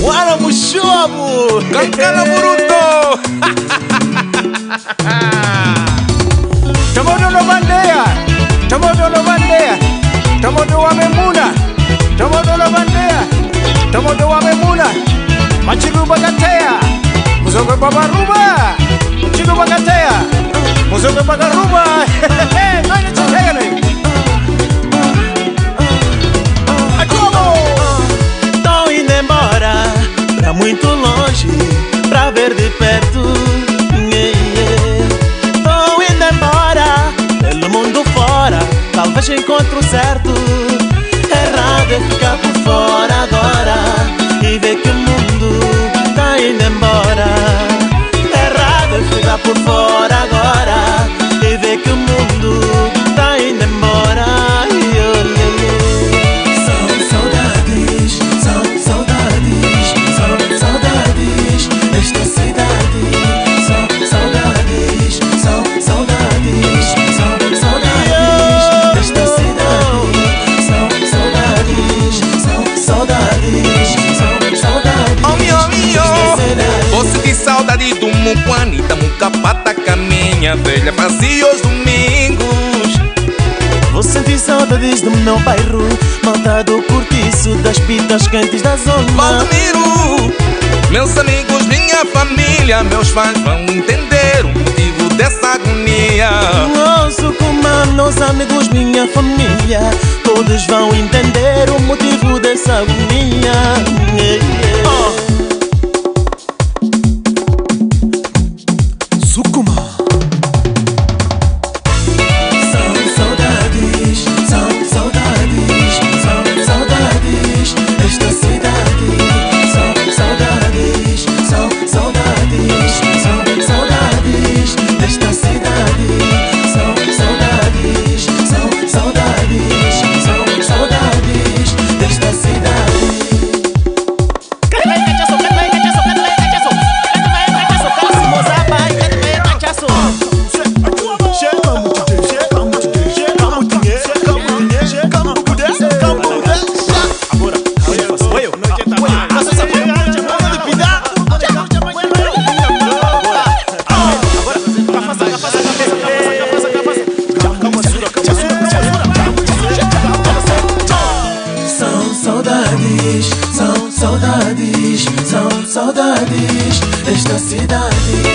وانا مش شو ابو كنكلا بروتو تمودو لوبانديا تمودو لوبانديا تمودو واممونا تمودو لوبانديا تمودو واممونا ماجيرو بغاتيا مزوغو بابا روبا ماجيرو بغاتيا مزوغو بابا روبا نايني تشيغلي pra muito longe, pra ver de perto. Yeah, yeah. Tô indo embora, pelo mundo fora, talvez encontre o certo. Errado é ficar por fora agora e ver que o mundo tá indo embora. Errado é ficar por fora agora e ver que o mundo tá indo embora. Yeah, yeah, yeah. Esta cidade, saudades, saudades, saudades. Esta cidade, saudades, saudades, saudades. Oh meu amigo, você tem saudade do Mucuani, da Mucapata, caminha velha, fazia os domingos. Você senti saudades do meu bairro, malta do cortiço, das pitas quentes da zona. Valdemiro, meus amigos, minha família, meus fãs vão entender o motivo dessa agonia. Nosso comando, meus amigos, minha família, todos vão entender o motivo dessa agonia. Sukuma. São saudades, são saudades, são saudades desta cidade. São saudades desta cidade. São saudades, saudades desta cidade. Saudades desta cidade.